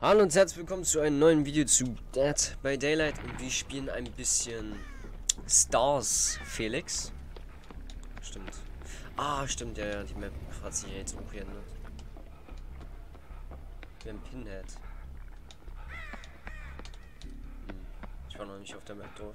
Hallo und herzlich willkommen zu einem neuen Video zu Dead by Daylight und wir spielen ein bisschen Stars Felix. Stimmt. Ah, stimmt, ja, die Map hat sich ja jetzt umgeändert. Wir haben Pinhead. Ich war noch nicht auf der Map drauf.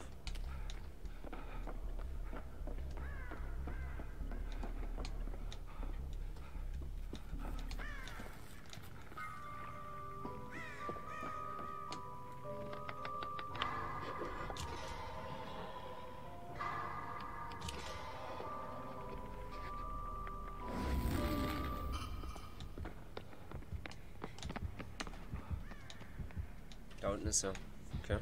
Ist ja. Okay.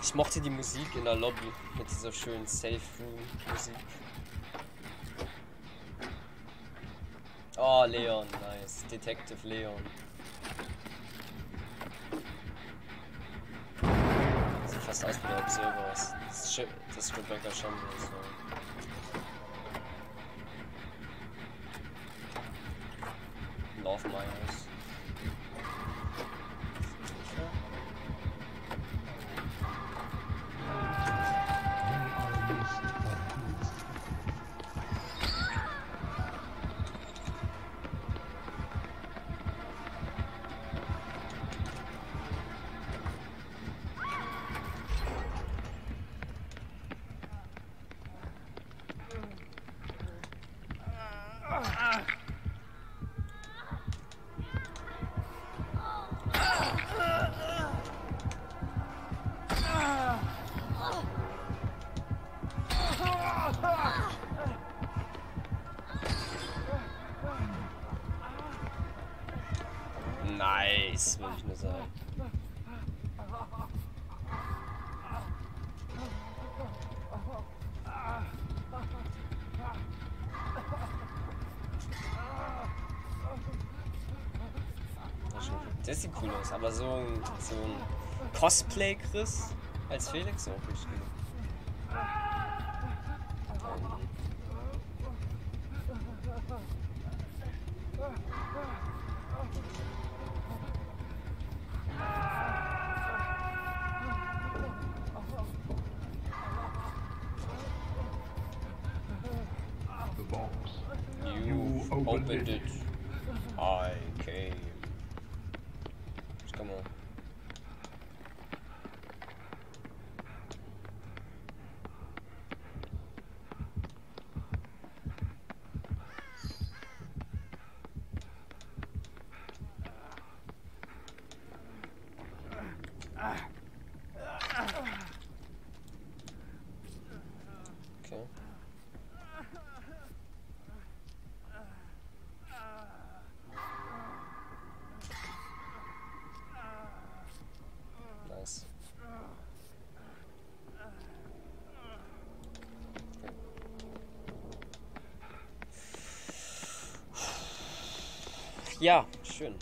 Ich mochte die Musik in der Lobby mit dieser schönen Safe Room Musik. Oh, Leon, nice. Detective Leon. Das sieht fast aus wie der Observer. Das ist Rebecca Schambo. So. Love Miners. Nice, würde ich nur sagen. Das sieht cool aus, aber so ein Cosplay Chris als Felix auch nicht. Opened it. I came. Come on. Ja, schön.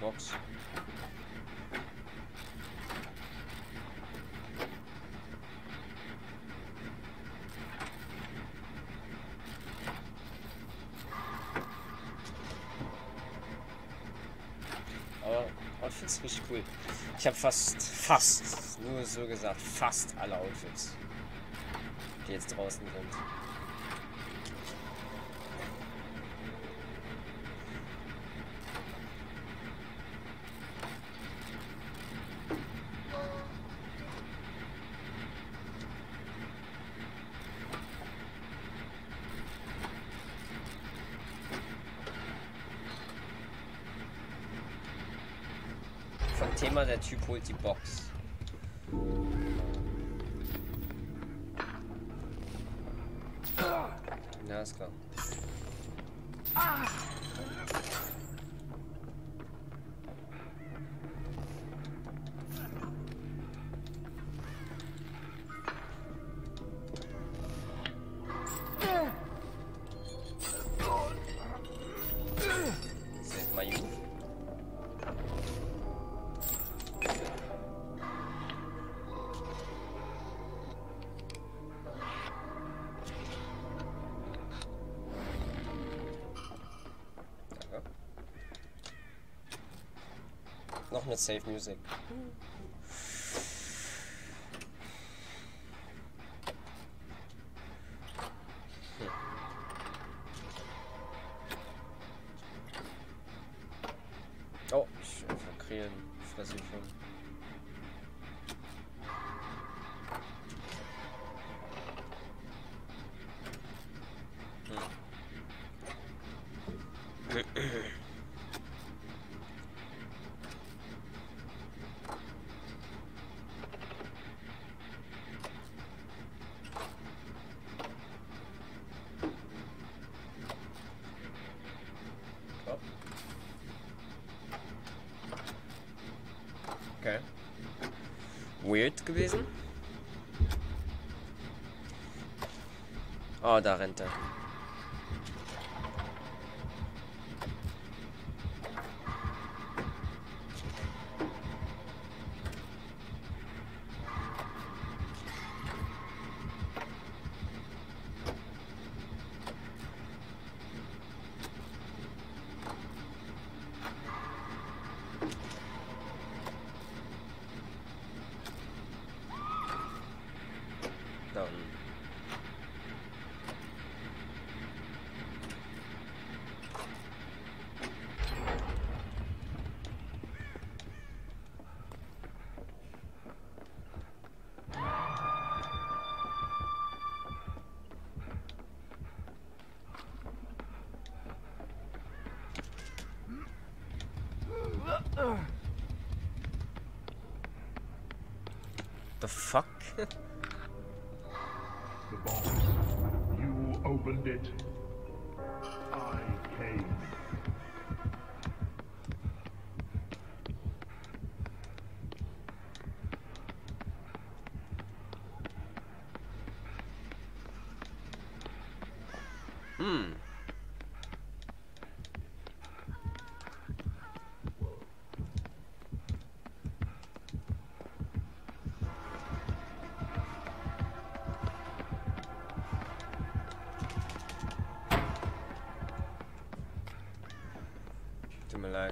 Box. Aber Outfits richtig cool. Ich habe fast, nur so gesagt, fast alle Outfits, die jetzt draußen sind. Thema, der Typ holt die Box. Na, ist klar. Noch mit Safe Music. Oh, ich verkriege Fresse schon. Gewesen. Oh, da rennt er. The fuck? The box. You opened it. I came.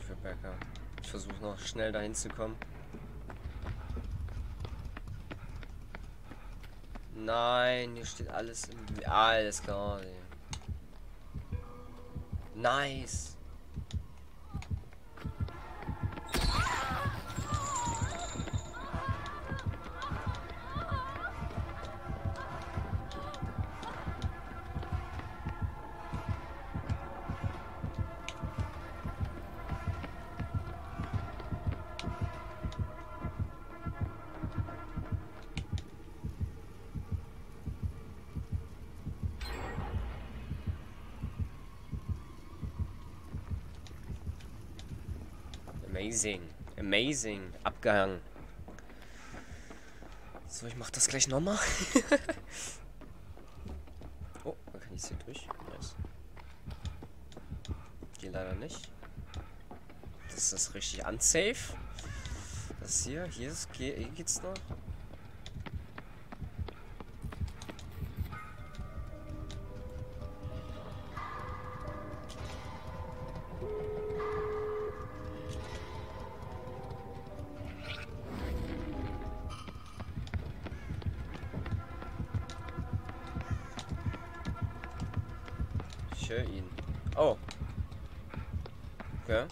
Rebecca. Ich versuche noch schnell dahin zu kommen. Nein, hier steht alles im... Alles klar. Nice. Amazing, amazing, abgehangen. So, ich mach das gleich nochmal. Oh, man kann jetzt hier durch. Nice. Geht leider nicht. Das ist richtig unsafe. Das hier, hier geht's noch. Oh. Okay.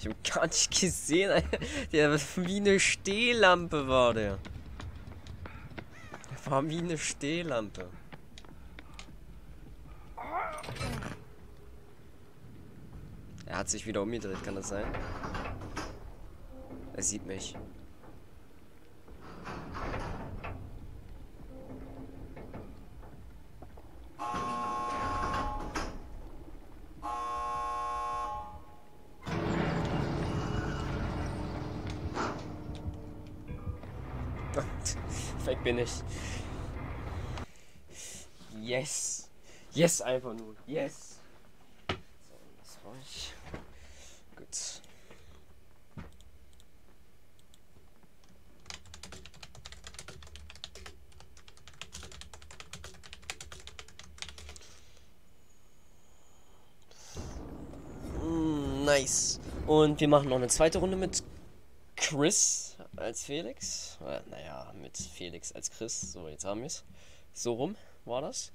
Ich hab gar nicht gesehen, der wie eine Stehlampe war der. Der war wie eine Stehlampe. Er hat sich wieder umgedreht, kann das sein? Er sieht mich. Weg bin ich. Yes. Yes, einfach nur. Yes. So, das war ich. Gut. Nice. Und wir machen noch eine zweite Runde mit Chris als Felix. Naja, mit Felix als Chris. So, jetzt haben wir es. So rum war das.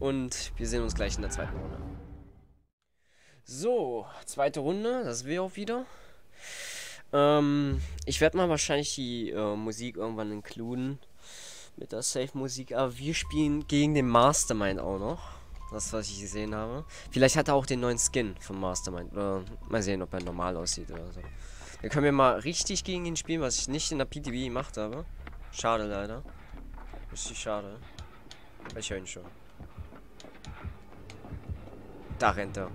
Und wir sehen uns gleich in der zweiten Runde. So, zweite Runde. Das wäre auch wieder. Ich werde mal wahrscheinlich die Musik irgendwann inkluden. Mit der Safe-Musik. Aber wir spielen gegen den Mastermind auch noch. Das, was ich gesehen habe. Vielleicht hat er auch den neuen Skin vom Mastermind. Oder mal sehen, ob er normal aussieht oder so. Dann können wir mal richtig gegen ihn spielen, was ich nicht in der PTB gemacht habe. Schade leider. Richtig schade. Ich höre ihn schon. Da rennt er.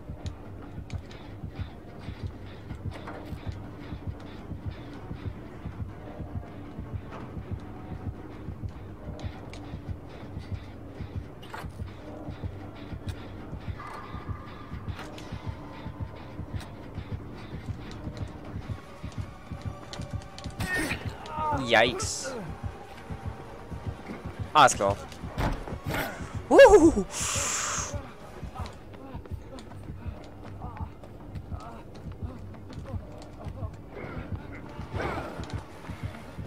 Yikes. Alles klar.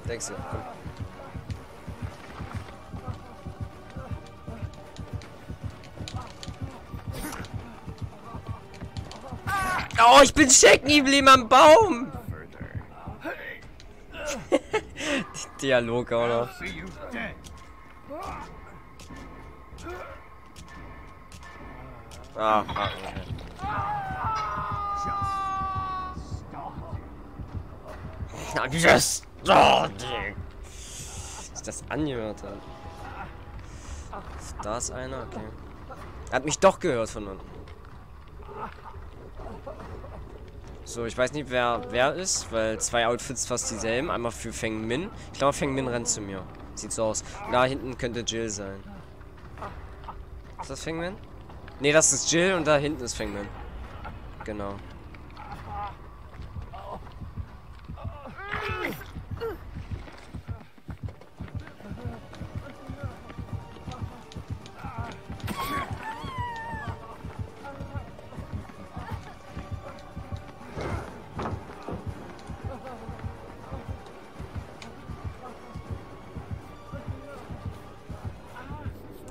Denkst du? Oh, ich bin stecken geblieben am Baum. Dialog, oder? Ah, okay. Just sich das angehört hat. Da ist einer, okay. Er hat mich doch gehört von unten. So, ich weiß nicht, wer ist, weil zwei Outfits fast dieselben. Einmal für Feng Min. Ich glaube, Feng Min rennt zu mir. Sieht so aus. Und da hinten könnte Jill sein. Ist das Feng Min? Ne, das ist Jill und da hinten ist Feng Min. Genau.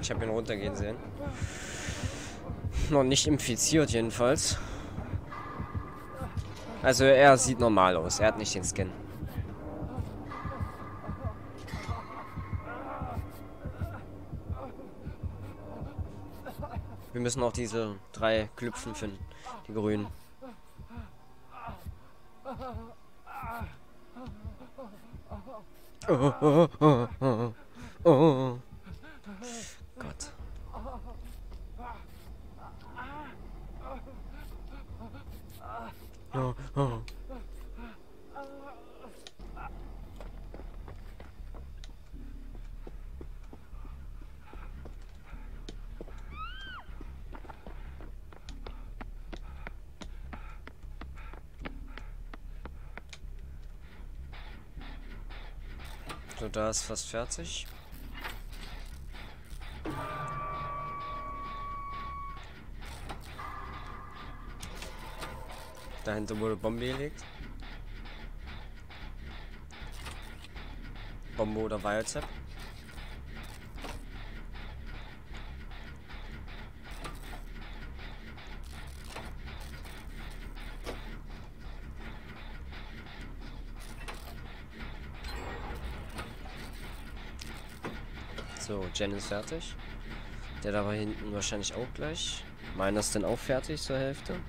Ich habe ihn runtergehen sehen. Noch nicht infiziert jedenfalls. Also er sieht normal aus. Er hat nicht den Skin. Wir müssen auch diese drei Klüpfen finden. Die grünen. Oh, oh, oh, oh, oh, oh. Gott. Oh, oh. So, da ist fast fertig. Dahinter wurde Bombe gelegt. Bombe oder Wiretap. So, Jen ist fertig. Der da war hinten wahrscheinlich auch gleich. Meiner ist dann auch fertig zur Hälfte.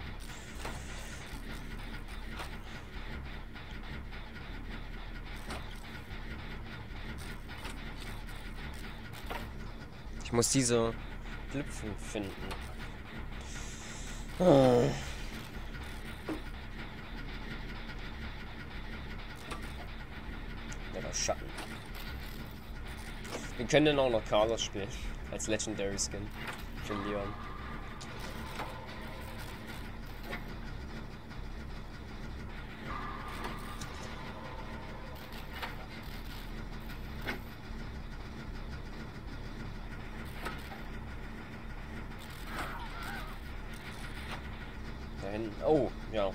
Ich muss diese Schlüpfen finden. Oh. Ja, das Schatten. Wir können dann auch noch Carlos spielen. Als Legendary Skin. Für Leon. Oh, ja.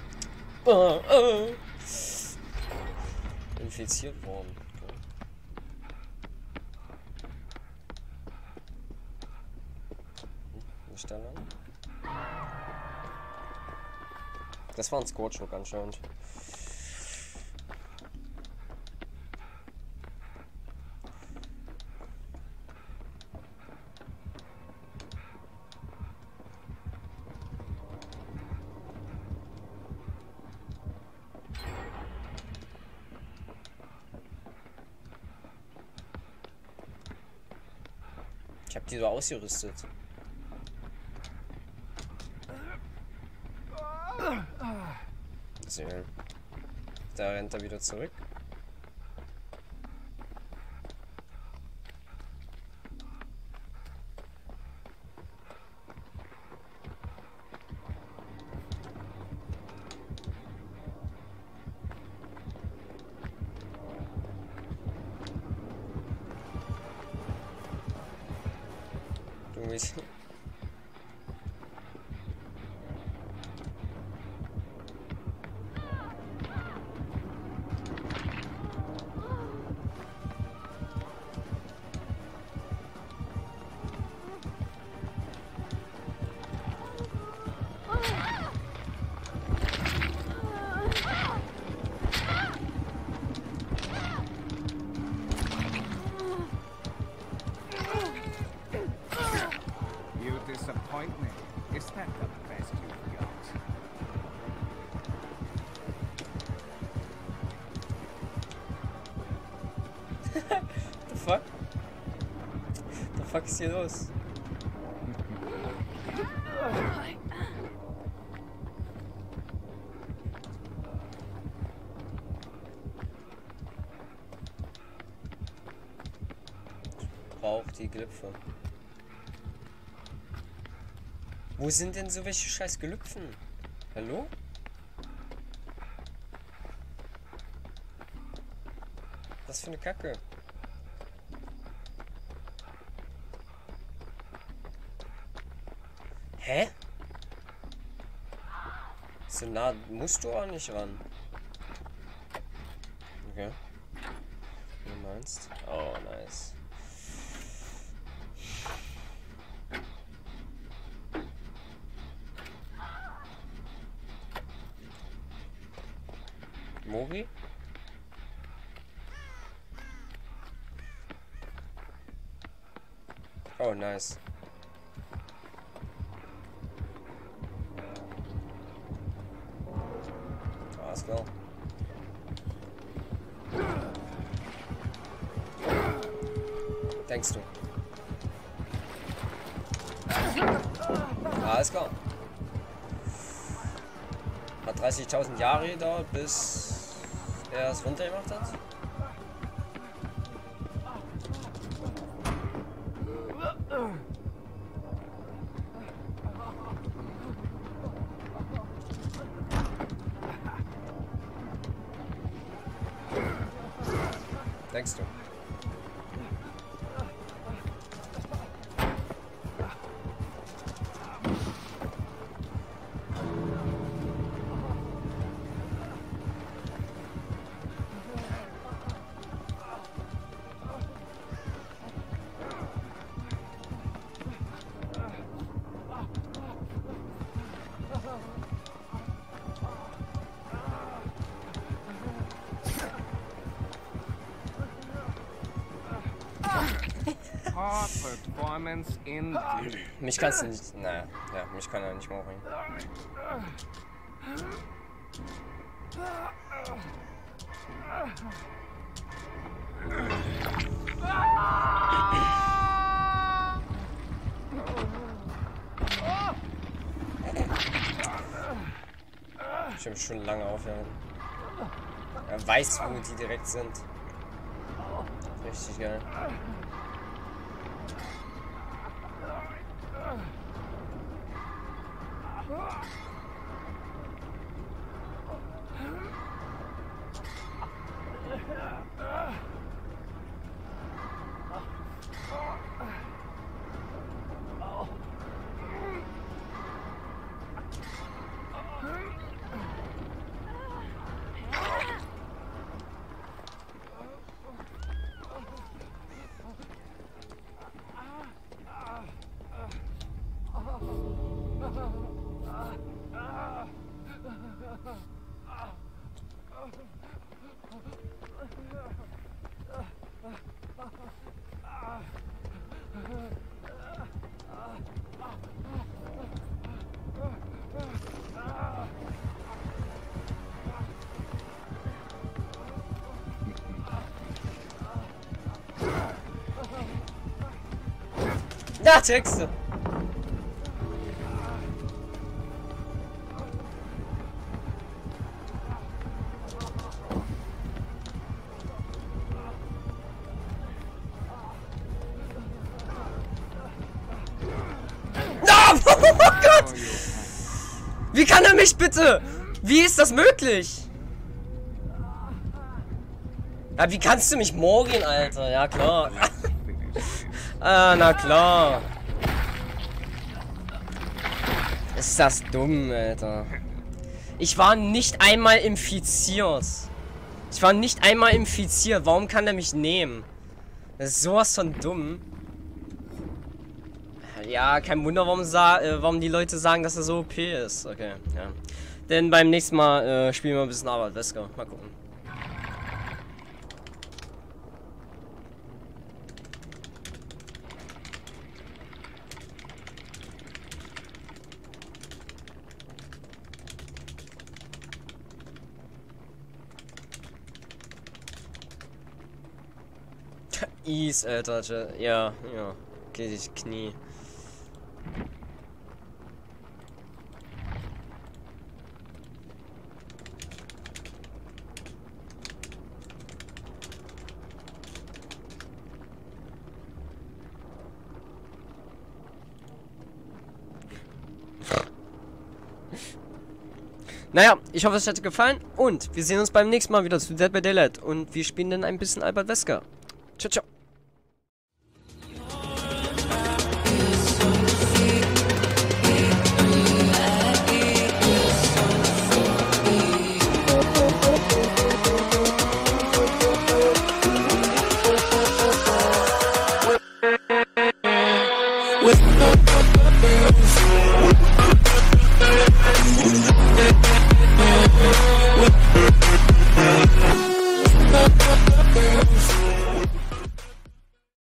Infiziert worden. Okay. Nicht da lang. Das war ein Scorchhook anscheinend. Ich hab die so ausgerüstet. So. Da rennt er wieder zurück. Was ist hier los? Ich brauche die Glüpfe. Wo sind denn so welche scheiß Glüpfen? Hallo? Was für eine Kacke. Hä? So nah musst du auch nicht ran. Okay. Wie du meinst? Oh, nice. Mori? Oh, nice. Denkst du? Alles klar. Hat 30.000 Jahre gedauert, bis er es runtergemacht hat. Denkst du? Mich kannst du nicht. Naja, ja, mich kann er nicht mal bringen. Bestimmt schon lange aufhören. Er weiß, wo die direkt sind. Richtig geil. Da checkst du. Wie kann er mich bitte? Wie ist das möglich? Ja, wie kannst du mich morgen, Alter? Ja, klar. Ah, na klar. Ist das dumm, Alter. Ich war nicht einmal infiziert. Ich war nicht einmal infiziert. Warum kann er mich nehmen? Das ist sowas von dumm. Ja, kein Wunder, warum die Leute sagen, dass er so OP ist. Okay, ja. Denn beim nächsten Mal spielen wir ein bisschen Albert Wesker. Mal gucken. Ease, Alter. Ja, ja. Okay, ich Knie. Naja, ich hoffe, es hat dir gefallen und wir sehen uns beim nächsten Mal wieder zu Dead by Daylight und wir spielen dann ein bisschen Albert Wesker. Ciao, ciao. We'll be right back.